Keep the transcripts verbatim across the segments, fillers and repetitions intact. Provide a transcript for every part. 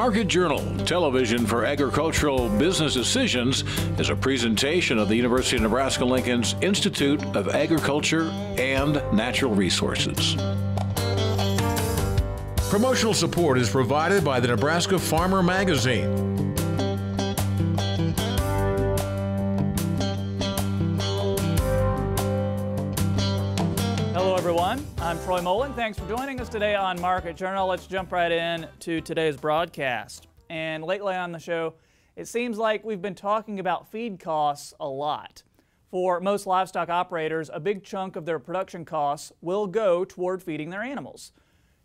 Market Journal, television for agricultural business decisions, is a presentation of the University of Nebraska-Lincoln's Institute of Agriculture and Natural Resources. Promotional support is provided by the Nebraska Farmer magazine. Hello everyone, I'm Troy Moling. Thanks for joining us today on Market Journal. Let's jump right in to today's broadcast. And lately on the show, it seems like we've been talking about feed costs a lot. For most livestock operators, a big chunk of their production costs will go toward feeding their animals.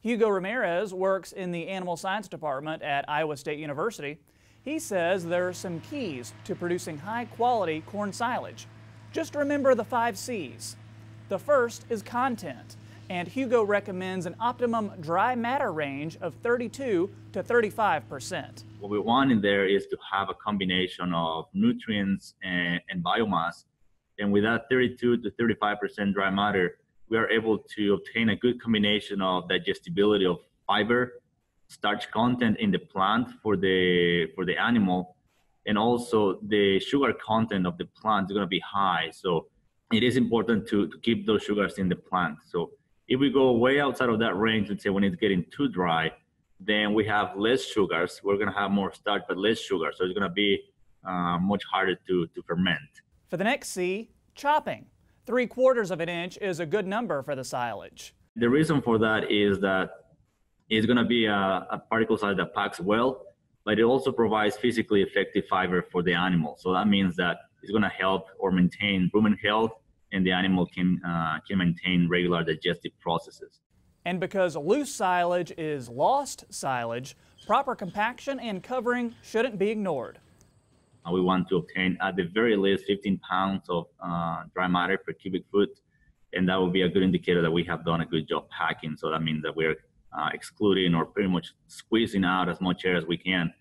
Hugo Ramirez works in the Animal Science Department at Iowa State University. He says there are some keys to producing high-quality corn silage. Just remember the five C's. The first is content, and Hugo recommends an optimum dry matter range of thirty-two to thirty-five percent. What we want in there is to have a combination of nutrients and, and biomass, and with that thirty-two to thirty-five percent dry matter, we are able to obtain a good combination of digestibility of fiber, starch content in the plant for the, for the animal, and also the sugar content of the plant is going to be high. So it is important to, to keep those sugars in the plant. So if we go way outside of that range, let's say when it's getting too dry, then we have less sugars. We're going to have more starch, but less sugar. So it's going to be uh, much harder to, to ferment. For the next C, chopping. Three quarters of an inch is a good number for the silage. The reason for that is that it's going to be a, a particle size that packs well, but it also provides physically effective fiber for the animal. So that means that it's going to help or maintain rumen health, and the animal can, uh, can maintain regular digestive processes. And because loose silage is lost silage, proper compaction and covering shouldn't be ignored. Uh, we want to obtain at the very least fifteen pounds of uh, dry matter per cubic foot, and that will be a good indicator that we have done a good job packing. So that means that we're uh, excluding or pretty much squeezing out as much air as we can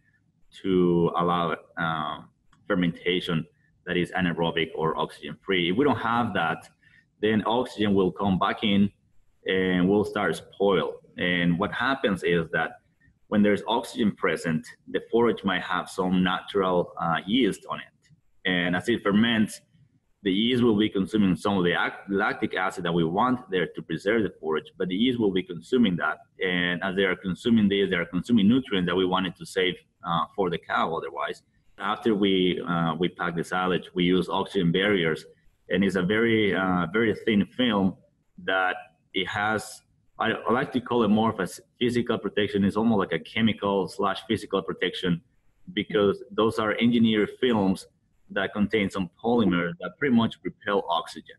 to allow uh, fermentation that is anaerobic or oxygen-free. If we don't have that, then oxygen will come back in and will start spoil. And what happens is that when there's oxygen present, the forage might have some natural uh, yeast on it. And as it ferments, the yeast will be consuming some of the lactic acid that we want there to preserve the forage, but the yeast will be consuming that. And as they are consuming this, they are consuming nutrients that we wanted to save uh, for the cow otherwise. After we uh, we pack the silage, we use oxygen barriers, and it's a very uh, very thin film that it has. I, I like to call it more of a physical protection. It's almost like a chemical slash physical protection, because those are engineered films that contain some polymers that pretty much repel oxygen,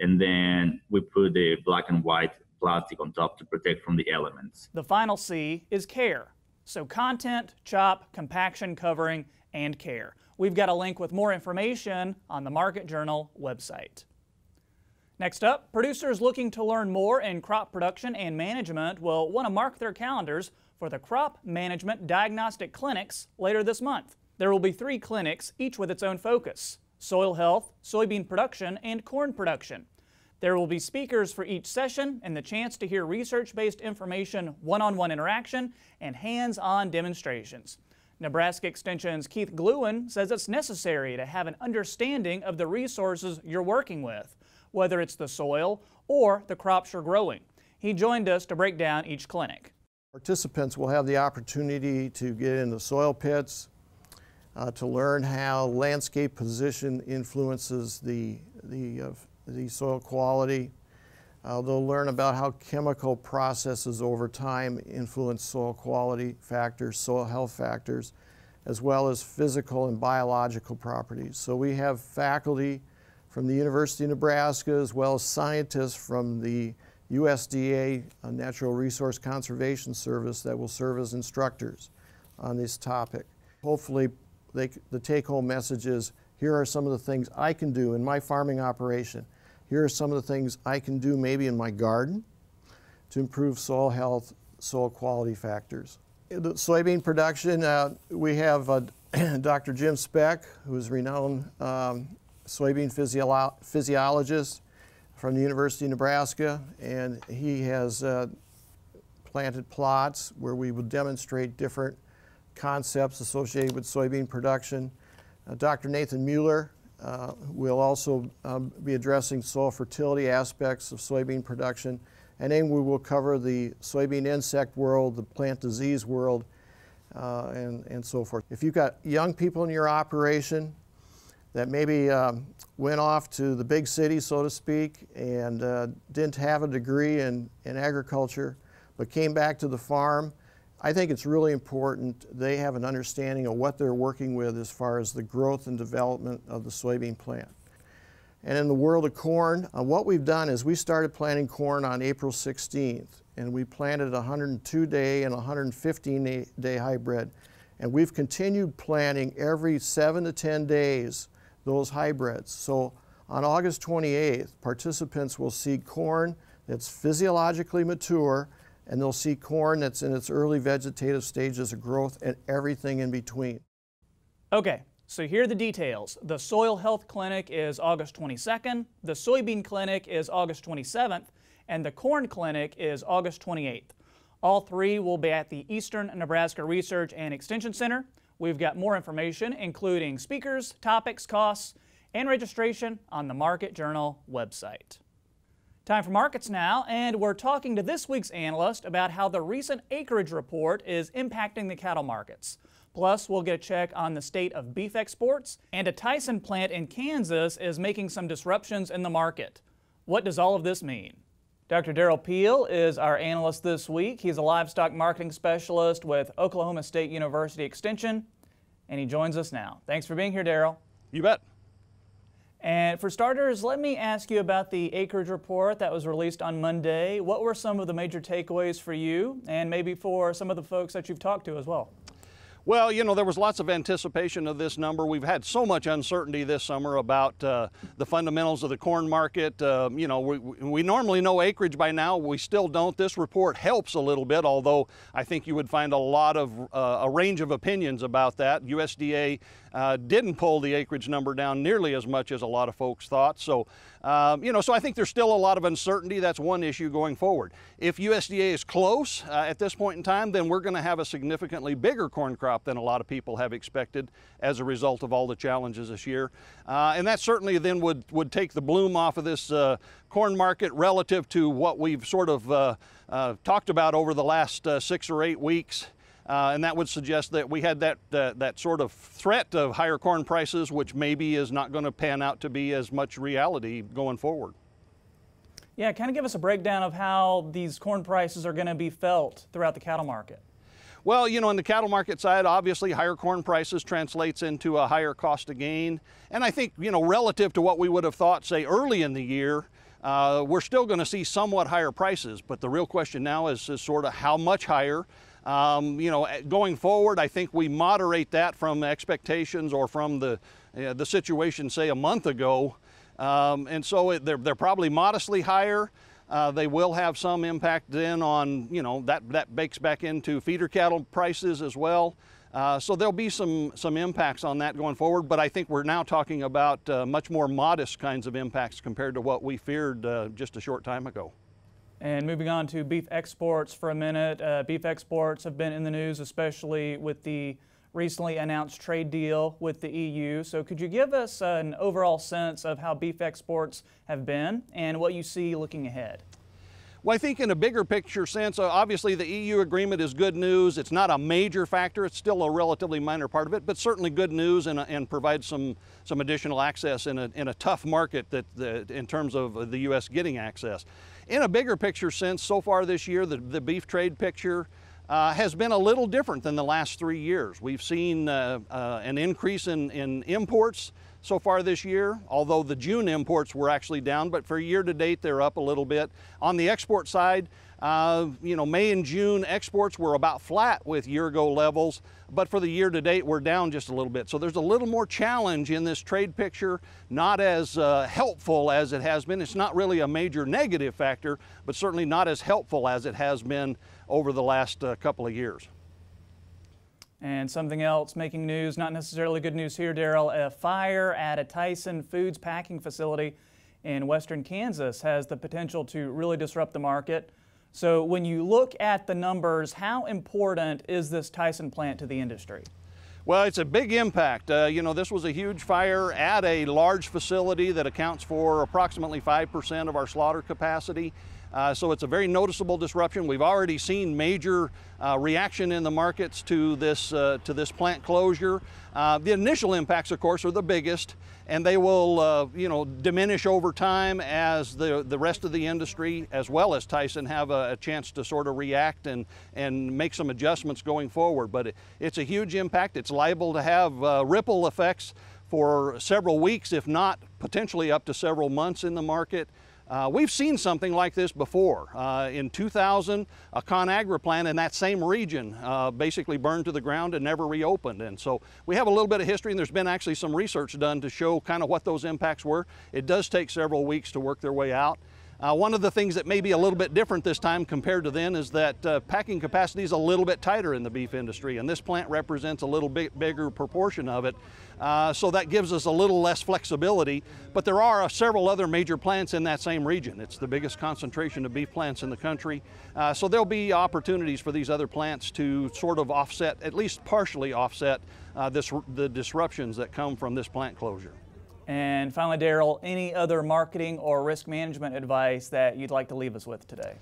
and then we put the black and white plastic on top to protect from the elements. The final C is care. So content, chop, compaction, covering, and care. We've got a link with more information on the Market Journal website. Next up, producers looking to learn more in crop production and management will want to mark their calendars for the Crop Management Diagnostic Clinics later this month. There will be three clinics, each with its own focus: soil health, soybean production, and corn production. There will be speakers for each session and the chance to hear research-based information, one-on-one interaction, and hands-on demonstrations. Nebraska Extension's Keith Glewen says it's necessary to have an understanding of the resources you're working with, whether it's the soil or the crops you're growing. He joined us to break down each clinic. Participants will have the opportunity to get into soil pits, uh, to learn how landscape position influences the, the, uh, the soil quality. Uh, they'll learn about how chemical processes over time influence soil quality factors, soil health factors, as well as physical and biological properties. So we have faculty from the University of Nebraska, as well as scientists from the U S D A uh, Natural Resource Conservation Service that will serve as instructors on this topic. Hopefully, they, the take-home message is, here are some of the things I can do in my farming operation. Here are some of the things I can do maybe in my garden to improve soil health, soil quality factors. The soybean production, uh, we have uh, Doctor Jim Speck, who is a renowned um, soybean physio physiologist from the University of Nebraska, and he has uh, planted plots where we will demonstrate different concepts associated with soybean production. Uh, Doctor Nathan Mueller uh, will also um, be addressing soil fertility aspects of soybean production. And then we will cover the soybean insect world, the plant disease world, uh, and, and so forth. If you've got young people in your operation that maybe um, went off to the big city, so to speak, and uh, didn't have a degree in, in agriculture, but came back to the farm, I think it's really important they have an understanding of what they're working with as far as the growth and development of the soybean plant. And in the world of corn, uh, what we've done is we started planting corn on April sixteenth, and we planted a one hundred two day and one hundred fifteen day hybrid. And we've continued planting every seven to ten days those hybrids. So on August twenty-eighth, participants will see corn that's physiologically mature, and they'll see corn that's in its early vegetative stages of growth and everything in between. Okay, so here are the details. The Soil Health Clinic is August twenty-second, the Soybean Clinic is August twenty-seventh, and the Corn Clinic is August twenty-eighth. All three will be at the Eastern Nebraska Research and Extension Center. We've got more information, including speakers, topics, costs, and registration on the Market Journal website. Time for markets now, and we're talking to this week's analyst about how the recent acreage report is impacting the cattle markets. Plus, we'll get a check on the state of beef exports, and a Tyson plant in Kansas is making some disruptions in the market. What does all of this mean? Doctor Derrell Peel is our analyst this week. He's a livestock marketing specialist with Oklahoma State University Extension, and he joins us now. Thanks for being here, Derrell. You bet. And for starters, let me ask you about the acreage report that was released on Monday. What were some of the major takeaways for you, and maybe for some of the folks that you've talked to as well? Well, you know, there was lots of anticipation of this number. We've had so much uncertainty this summer about uh, the fundamentals of the corn market. Uh, you know, we, we normally know acreage by now. We still don't. This report helps a little bit, although I think you would find a lot of, uh, a range of opinions about that. U S D A uh, didn't pull the acreage number down nearly as much as a lot of folks thought. So, um, you know, so I think there's still a lot of uncertainty. That's one issue going forward. If U S D A is close uh, at this point in time, then we're going to have a significantly bigger corn crop than a lot of people have expected as a result of all the challenges this year. Uh, and that certainly then would, would take the bloom off of this uh, corn market relative to what we've sort of uh, uh, talked about over the last uh, six or eight weeks. Uh, and that would suggest that we had that, uh, that sort of threat of higher corn prices, which maybe is not going to pan out to be as much reality going forward. Yeah, kind of give us a breakdown of how these corn prices are going to be felt throughout the cattle market. Well, you know, on the cattle market side, obviously higher corn prices translates into a higher cost of gain. And I think, you know, relative to what we would have thought, say, early in the year, uh, we're still going to see somewhat higher prices. But the real question now is, is sort of how much higher. Um, you know, going forward, I think we moderate that from expectations or from the, uh, the situation, say, a month ago. Um, and so it, they're, they're probably modestly higher. Uh, they will have some impact then on, you know, that, that bakes back into feeder cattle prices as well. Uh, so there'll be some, some impacts on that going forward, but I think we're now talking about uh, much more modest kinds of impacts compared to what we feared uh, just a short time ago. And moving on to beef exports for a minute. Uh, beef exports have been in the news, especially with the recently announced trade deal with the E U. So could you give us an overall sense of how beef exports have been and what you see looking ahead? Well, I think in a bigger picture sense, obviously the E U agreement is good news. It's not a major factor. It's still a relatively minor part of it, but certainly good news and, and provides some, some additional access in a, in a tough market that, that in terms of the U S getting access. In a bigger picture sense, so far this year, the, the beef trade picture Uh, has been a little different than the last three years. We've seen uh, uh, an increase in, in imports so far this year, although the June imports were actually down, but for year to date, they're up a little bit. On the export side, uh, you know, May and June exports were about flat with year ago levels, but for the year to date, we're down just a little bit. So there's a little more challenge in this trade picture, not as uh, helpful as it has been. It's not really a major negative factor, but certainly not as helpful as it has been over the last uh, couple of years. And something else making news, not necessarily good news here, Derrell, a fire at a Tyson Foods packing facility in western Kansas has the potential to really disrupt the market. So when you look at the numbers, how important is this Tyson plant to the industry? Well, it's a big impact. Uh, you know, this was a huge fire at a large facility that accounts for approximately five percent of our slaughter capacity. Uh, so it's a very noticeable disruption. We've already seen major uh, reaction in the markets to this, uh, to this plant closure. Uh, the initial impacts, of course, are the biggest, and they will uh, you know, diminish over time as the, the rest of the industry, as well as Tyson, have a, a chance to sort of react and, and make some adjustments going forward. But it, it's a huge impact. It's liable to have uh, ripple effects for several weeks, if not potentially up to several months in the market. Uh, we've seen something like this before. Uh, in two thousand, a ConAgra plant in that same region uh, basically burned to the ground and never reopened. And so we have a little bit of history, and there's been actually some research done to show kind of what those impacts were. It does take several weeks to work their way out. Uh, one of the things that may be a little bit different this time compared to then is that uh, packing capacity is a little bit tighter in the beef industry, and this plant represents a little bit bigger proportion of it. Uh, so that gives us a little less flexibility, but there are uh, several other major plants in that same region. It's the biggest concentration of beef plants in the country. Uh, so there'll be opportunities for these other plants to sort of offset, at least partially offset, uh, this, the disruptions that come from this plant closure. And finally, Derrell, any other marketing or risk management advice that you'd like to leave us with today?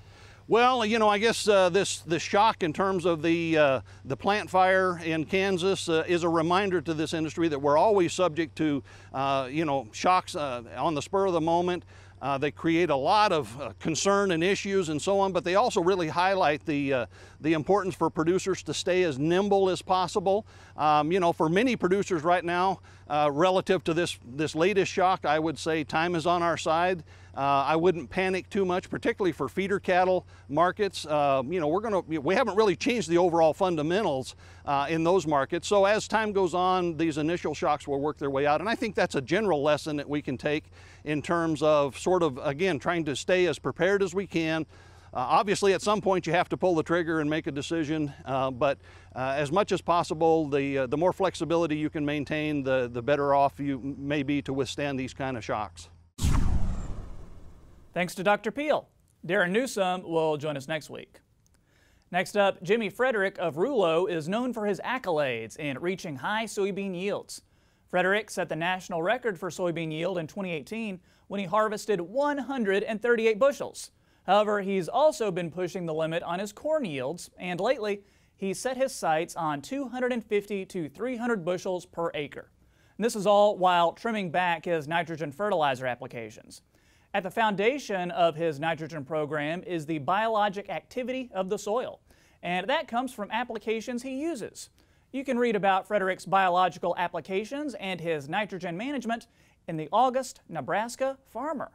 Well, you know, I guess uh, this, this shock in terms of the, uh, the plant fire in Kansas uh, is a reminder to this industry that we're always subject to, uh, you know, shocks uh, on the spur of the moment. Uh, they create a lot of uh, concern and issues and so on, but they also really highlight the, uh, the importance for producers to stay as nimble as possible. Um, you know, for many producers right now, uh, relative to this, this latest shock, I would say time is on our side. Uh, I wouldn't panic too much, particularly for feeder cattle markets. Uh, you know, we're gonna, we haven't really changed the overall fundamentals uh, in those markets. So as time goes on, these initial shocks will work their way out. And I think that's a general lesson that we can take in terms of sort of, again, trying to stay as prepared as we can. Uh, obviously, at some point, you have to pull the trigger and make a decision, uh, but uh, as much as possible, the, uh, the more flexibility you can maintain, the, the better off you may be to withstand these kind of shocks. Thanks to Doctor Peel. Darren Newsome will join us next week. Next up, Jimmy Frederick of Rulo is known for his accolades in reaching high soybean yields. Frederick set the national record for soybean yield in twenty eighteen when he harvested one hundred thirty-eight bushels. However, he's also been pushing the limit on his corn yields, and lately he set his sights on two hundred fifty to three hundred bushels per acre. And this is all while trimming back his nitrogen fertilizer applications. At the foundation of his nitrogen program is the biologic activity of the soil, and that comes from applications he uses. You can read about Frederick's biological applications and his nitrogen management in the August Nebraska Farmer.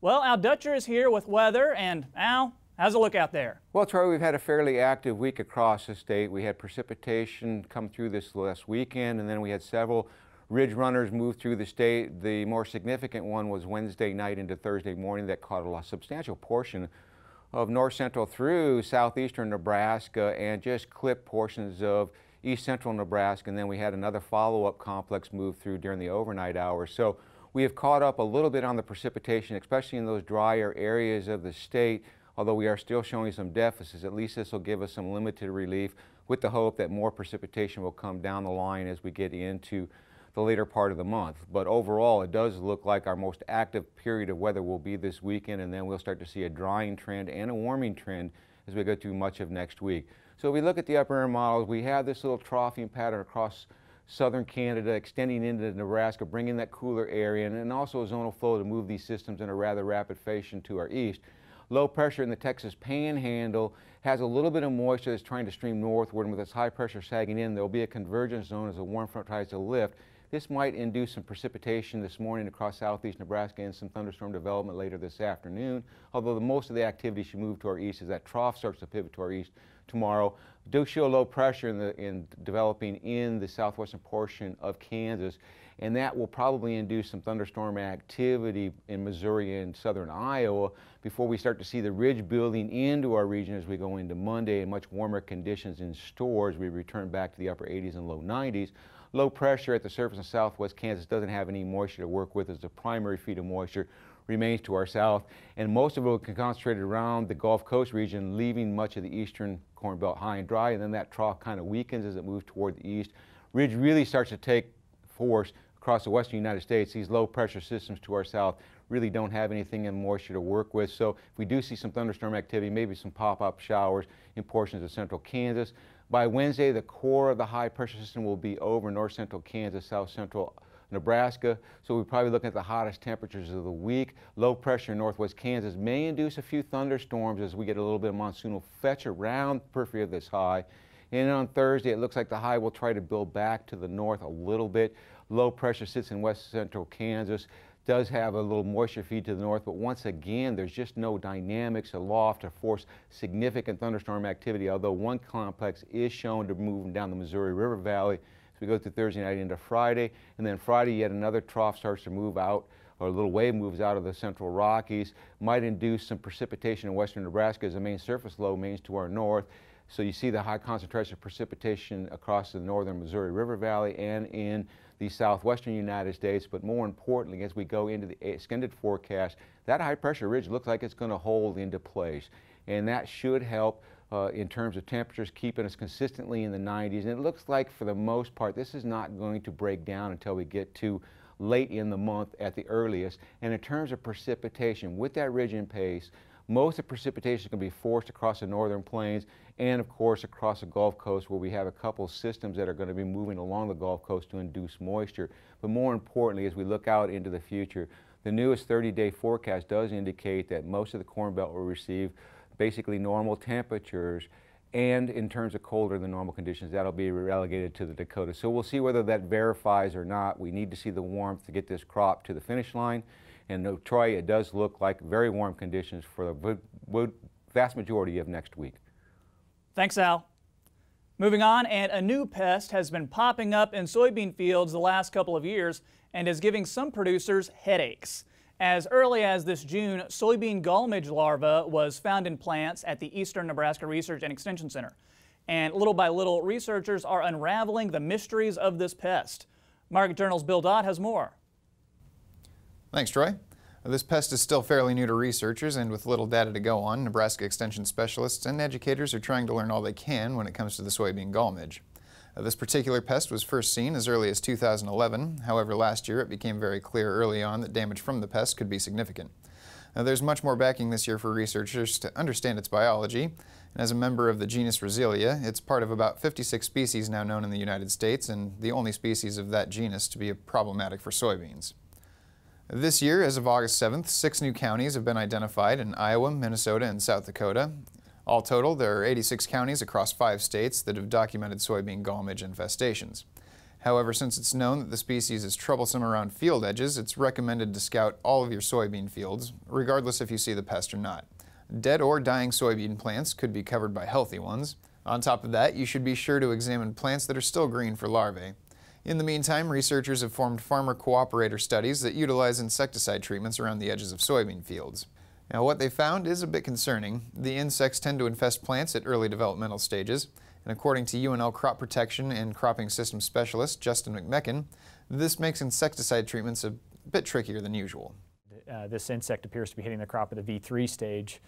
Well, Al Dutcher is here with weather, and Al, how's it look out there? Well, Troy, we've had a fairly active week across the state. We had precipitation come through this last weekend, and then we had several ridge runners moved through the state. The more significant one was Wednesday night into Thursday morning that caught a substantial portion of north central through southeastern Nebraska and just clipped portions of east central Nebraska. And then we had another follow-up complex move through during the overnight hours. So we have caught up a little bit on the precipitation, especially in those drier areas of the state. Although we are still showing some deficits, at least this will give us some limited relief with the hope that more precipitation will come down the line as we get into the later part of the month. But overall, it does look like our most active period of weather will be this weekend, and then we'll start to see a drying trend and a warming trend as we go through much of next week. So if we look at the upper air models, we have this little troughing pattern across southern Canada extending into Nebraska, bringing that cooler area and, and also a zonal flow to move these systems in a rather rapid fashion to our east. Low pressure in the Texas Panhandle has a little bit of moisture that's trying to stream northward, and with this high pressure sagging in, there'll be a convergence zone as the warm front tries to lift. This might induce some precipitation this morning across southeast Nebraska and some thunderstorm development later this afternoon, although the most of the activity should move to our east as that trough starts to pivot to our east tomorrow. Do show low pressure in, the, in developing in the southwestern portion of Kansas, and that will probably induce some thunderstorm activity in Missouri and southern Iowa before we start to see the ridge building into our region as we go into Monday, and much warmer conditions in store as we return back to the upper eighties and low nineties. Low pressure at the surface in southwest Kansas doesn't have any moisture to work with as the primary feed of moisture. remains to our south, and most of it will be concentrated around the Gulf Coast region, leaving much of the eastern Corn Belt high and dry, and then that trough kind of weakens as it moves toward the east. Ridge really starts to take force across the western United States. These low pressure systems to our south really don't have anything in moisture to work with, so if we do see some thunderstorm activity, maybe some pop-up showers in portions of central Kansas. By Wednesday, the core of the high pressure system will be over north central Kansas, south central Nebraska, so we're probably looking at the hottest temperatures of the week. Low pressure in northwest Kansas may induce a few thunderstorms as we get a little bit of monsoonal fetch around the periphery of this high. And on Thursday, it looks like the high will try to build back to the north a little bit. Low pressure sits in west central Kansas, does have a little moisture feed to the north, but once again, there's just no dynamics aloft to force significant thunderstorm activity, although one complex is shown to move down the Missouri River Valley. We go through Thursday night into Friday, and then Friday yet another trough starts to move out, or a little wave moves out of the central Rockies, might induce some precipitation in western Nebraska as the main surface low remains to our north. So you see the high concentration of precipitation across the northern Missouri River Valley and in the southwestern United States, but more importantly, as we go into the extended forecast, that high pressure ridge looks like it's going to hold into place, and that should help Uh, in terms of temperatures, keeping us consistently in the nineties. And it looks like for the most part this is not going to break down until we get to late in the month at the earliest. And in terms of precipitation, with that ridge in place, most of the precipitation is going to be forced across the northern plains and of course across the Gulf Coast, where we have a couple systems that are going to be moving along the Gulf Coast to induce moisture. But more importantly, as we look out into the future, the newest thirty-day forecast does indicate that most of the Corn Belt will receive basically normal temperatures, and in terms of colder than normal conditions, that'll be relegated to the Dakotas. So we'll see whether that verifies or not. We need to see the warmth to get this crop to the finish line. And no, Troy, it does look like very warm conditions for the vast majority of next week. Thanks, Al. Moving on, and a new pest has been popping up in soybean fields the last couple of years and is giving some producers headaches. As early as this June, soybean gallmidge larva was found in plants at the Eastern Nebraska Research and Extension Center. And little by little, researchers are unraveling the mysteries of this pest. Market Journal's Bill Dodd has more. Thanks, Troy. This pest is still fairly new to researchers, and with little data to go on, Nebraska Extension specialists and educators are trying to learn all they can when it comes to the soybean gallmidge. This particular pest was first seen as early as two thousand eleven. However, last year it became very clear early on that damage from the pest could be significant. Now, there's much more backing this year for researchers to understand its biology, and as a member of the genus Resilia, it's part of about fifty-six species now known in the United States, and the only species of that genus to be problematic for soybeans. This year, as of August seventh, six new counties have been identified in Iowa, Minnesota, and South Dakota. All total, there are eighty-six counties across five states that have documented soybean gallmidge infestations. However, since it's known that the species is troublesome around field edges, it's recommended to scout all of your soybean fields, regardless if you see the pest or not. Dead or dying soybean plants could be covered by healthy ones. On top of that, you should be sure to examine plants that are still green for larvae. In the meantime, researchers have formed farmer cooperator studies that utilize insecticide treatments around the edges of soybean fields. Now, what they found is a bit concerning. The insects tend to infest plants at early developmental stages, and according to U N L crop protection and cropping system specialist Justin McMechan, this makes insecticide treatments a bit trickier than usual. Uh, this insect appears to be hitting the crop at the V three stage,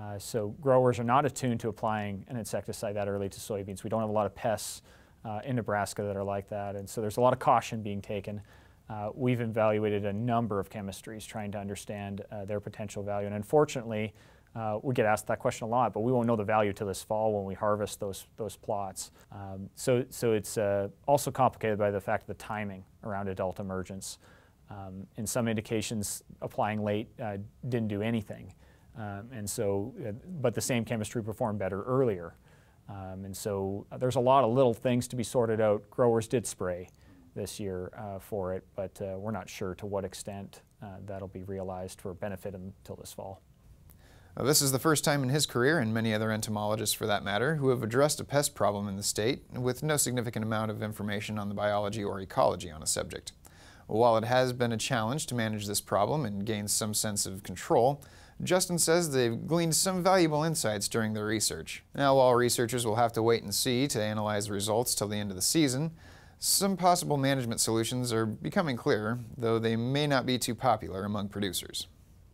uh, so growers are not attuned to applying an insecticide that early to soybeans. We don't have a lot of pests uh, in Nebraska that are like that, and so there's a lot of caution being taken. Uh, we've evaluated a number of chemistries trying to understand uh, their potential value, and unfortunately uh, we get asked that question a lot, but we won't know the value till this fall when we harvest those, those plots. Um, so, so it's uh, also complicated by the fact of the timing around adult emergence. Um, in some indications, applying late uh, didn't do anything, um, and so, uh, but the same chemistry performed better earlier. Um, and so uh, there's a lot of little things to be sorted out. Growers did spray this year uh, for it, but uh, we're not sure to what extent uh, that'll be realized for benefit until this fall. Now, this is the first time in his career, and many other entomologists for that matter, who have addressed a pest problem in the state with no significant amount of information on the biology or ecology on a subject. While it has been a challenge to manage this problem and gain some sense of control, Justin says they've gleaned some valuable insights during their research. Now, while researchers will have to wait and see to analyze results till the end of the season, some possible management solutions are becoming clearer, though they may not be too popular among producers.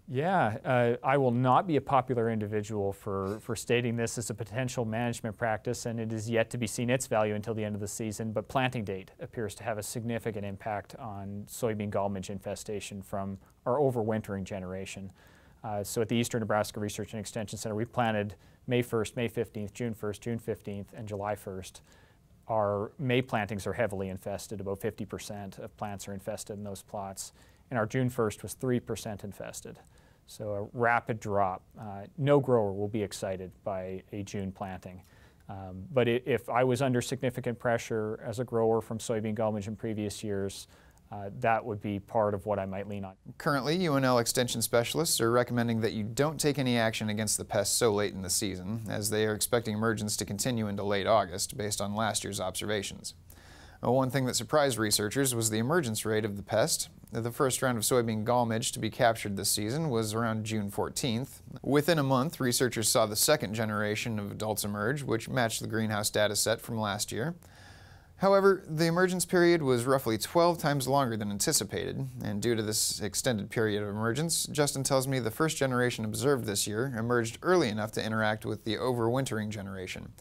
Yeah, uh, I will not be a popular individual for, for stating this as a potential management practice, and it is yet to be seen its value until the end of the season, but planting date appears to have a significant impact on soybean gall midge infestation from our overwintering generation. Uh, so at the Eastern Nebraska Research and Extension Center, we planted May first, May fifteenth, June first, June fifteenth, and July first. Our May plantings are heavily infested. About fifty percent of plants are infested in those plots. And our June first was three percent infested. So a rapid drop. Uh, no grower will be excited by a June planting. Um, but it, if I was under significant pressure as a grower from soybean gall midge in previous years, uh, that would be part of what I might lean on. Currently, U N L extension specialists are recommending that you don't take any action against the pest so late in the season, as they are expecting emergence to continue into late August based on last year's observations. Well, one thing that surprised researchers was the emergence rate of the pest. The first round of soybean gall midge to be captured this season was around June fourteenth. Within a month, researchers saw the second generation of adults emerge, which matched the greenhouse data set from last year. However, the emergence period was roughly twelve times longer than anticipated, and due to this extended period of emergence, Justin tells me the first generation observed this year emerged early enough to interact with the overwintering generation.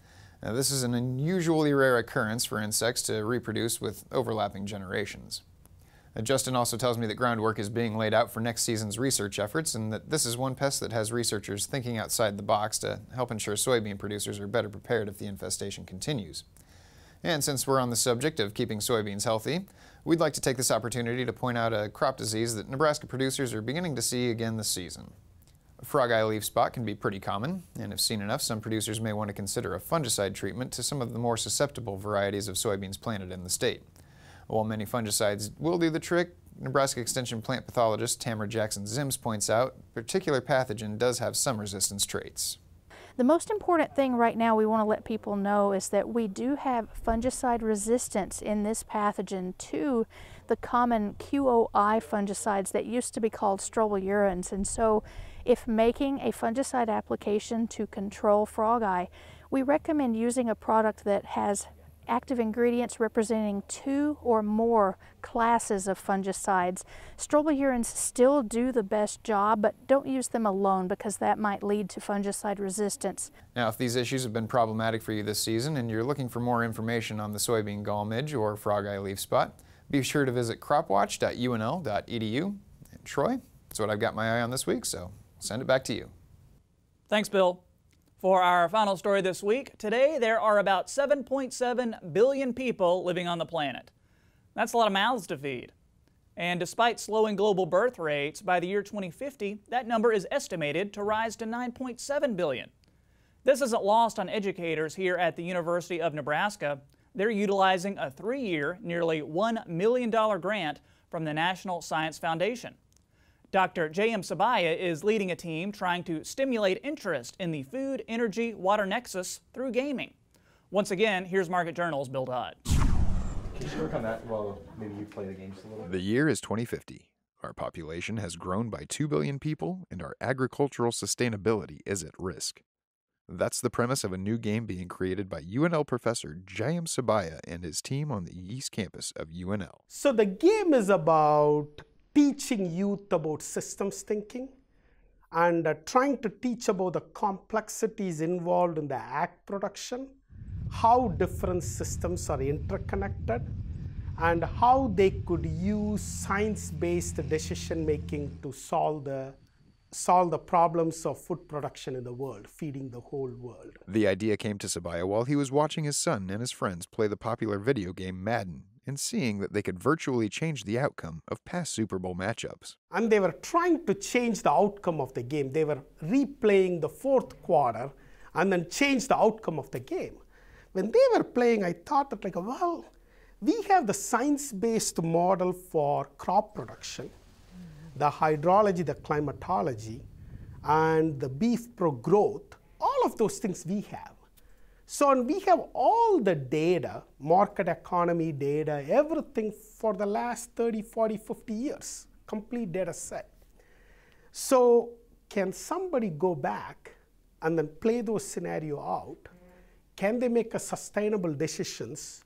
Now, this is an unusually rare occurrence for insects to reproduce with overlapping generations. Uh, Justin also tells me that groundwork is being laid out for next season's research efforts, and that this is one pest that has researchers thinking outside the box to help ensure soybean producers are better prepared if the infestation continues. And since we're on the subject of keeping soybeans healthy, we'd like to take this opportunity to point out a crop disease that Nebraska producers are beginning to see again this season. Frog eye leaf spot can be pretty common, and if seen enough, some producers may want to consider a fungicide treatment to some of the more susceptible varieties of soybeans planted in the state. While many fungicides will do the trick, Nebraska Extension plant pathologist Tamra Jackson-Ziems points out a particular pathogen does have some resistance traits. The most important thing right now we want to let people know is that we do have fungicide resistance in this pathogen to the common Q O I fungicides that used to be called strobilurins, and so if making a fungicide application to control frog eye, we recommend using a product that has active ingredients representing two or more classes of fungicides. Strobilurins still do the best job, but don't use them alone because that might lead to fungicide resistance. Now, if these issues have been problematic for you this season and you're looking for more information on the soybean gall midge or frog eye leaf spot, be sure to visit crop watch dot U N L dot E D U. And Troy, that's what I've got my eye on this week, so send it back to you. Thanks, Bill. For our final story this week, today there are about seven point seven billion people living on the planet. That's a lot of mouths to feed. And despite slowing global birth rates, by the year twenty fifty, that number is estimated to rise to nine point seven billion. This isn't lost on educators here at the University of Nebraska. They're utilizing a three-year, nearly one million dollar grant from the National Science Foundation. Doctor Jeyam Subbiah is leading a team trying to stimulate interest in the food, energy, water nexus through gaming. Once again, here's Market Journal's Bill Dodd. Can you work on that while maybe you play the games a little bit? The year is twenty fifty. Our population has grown by two billion people, and our agricultural sustainability is at risk. That's the premise of a new game being created by U N L professor Jeyam Subbiah and his team on the East Campus of U N L. So the game is about teaching youth about systems thinking and uh, trying to teach about the complexities involved in the ag production, how different systems are interconnected, and how they could use science-based decision-making to solve the, solve the problems of food production in the world, feeding the whole world. The idea came to Subbiah while he was watching his son and his friends play the popular video game Madden, and seeing that they could virtually change the outcome of past Super Bowl matchups. And they were trying to change the outcome of the game. They were replaying the fourth quarter and then change the outcome of the game. When they were playing, I thought that, like, well, we have the science-based model for crop production, mm-hmm. the hydrology, the climatology, and the beef pro-growth, all of those things we have. So, and we have all the data, market economy data, everything for the last thirty, forty, fifty years, complete data set. So, can somebody go back and then play those scenarios out? Can they make a sustainable decisions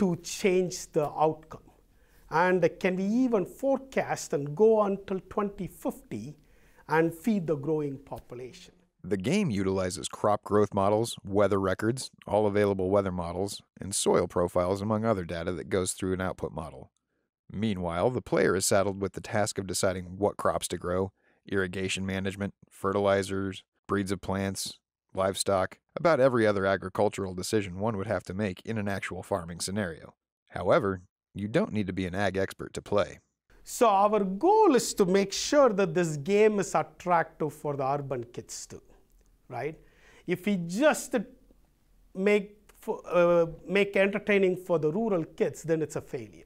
to change the outcome? And can we even forecast and go until twenty fifty and feed the growing population. The game utilizes crop growth models, weather records, all available weather models, and soil profiles, among other data that goes through an output model. Meanwhile, the player is saddled with the task of deciding what crops to grow, irrigation management, fertilizers, breeds of plants, livestock, about every other agricultural decision one would have to make in an actual farming scenario. However, you don't need to be an ag expert to play. So our goal is to make sure that this game is attractive for the urban kids too, right? If we just make, uh, make entertaining for the rural kids, then it's a failure.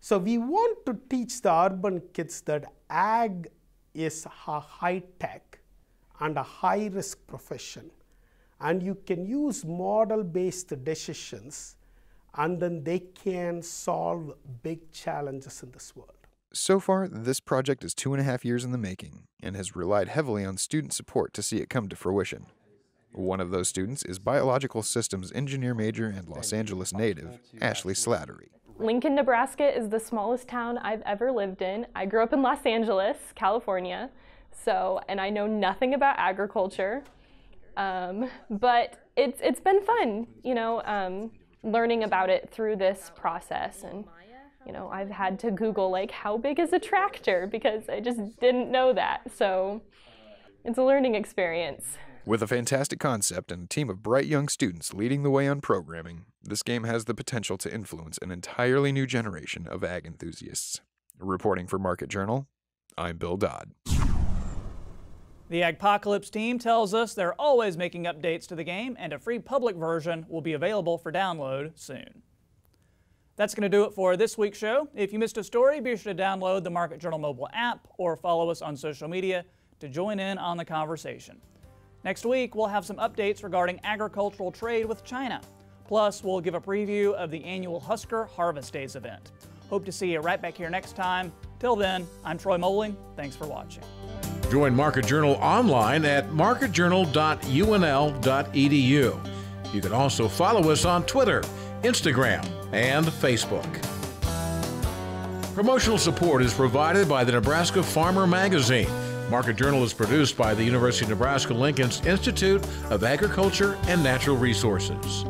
So we want to teach the urban kids that ag is a high-tech and a high-risk profession, and you can use model-based decisions, and then they can solve big challenges in this world. So far, this project is two and a half years in the making and has relied heavily on student support to see it come to fruition. One of those students is biological systems engineer major and Los Angeles native, Ashley Slattery. Lincoln, Nebraska is the smallest town I've ever lived in. I grew up in Los Angeles, California, so, and I know nothing about agriculture, um, but it's, it's been fun, you know, um, learning about it through this process. And you know, I've had to Google, like, how big is a tractor, because I just didn't know that. So it's a learning experience. With a fantastic concept and a team of bright young students leading the way on programming, this game has the potential to influence an entirely new generation of ag enthusiasts. Reporting for Market Journal, I'm Bill Dodd. The Agpocalypse team tells us they're always making updates to the game, and a free public version will be available for download soon. That's going to do it for this week's show. If you missed a story, be sure to download the Market Journal mobile app or follow us on social media to join in on the conversation. Next week, we'll have some updates regarding agricultural trade with China. Plus, we'll give a preview of the annual Husker Harvest Days event. Hope to see you right back here next time. Till then, I'm Troy Moling. Thanks for watching. Join Market Journal online at market journal dot U N L dot E D U. You can also follow us on Twitter, Instagram, and Facebook. Promotional support is provided by the Nebraska Farmer magazine. Market Journal is produced by the University of Nebraska-Lincoln's Institute of Agriculture and Natural Resources.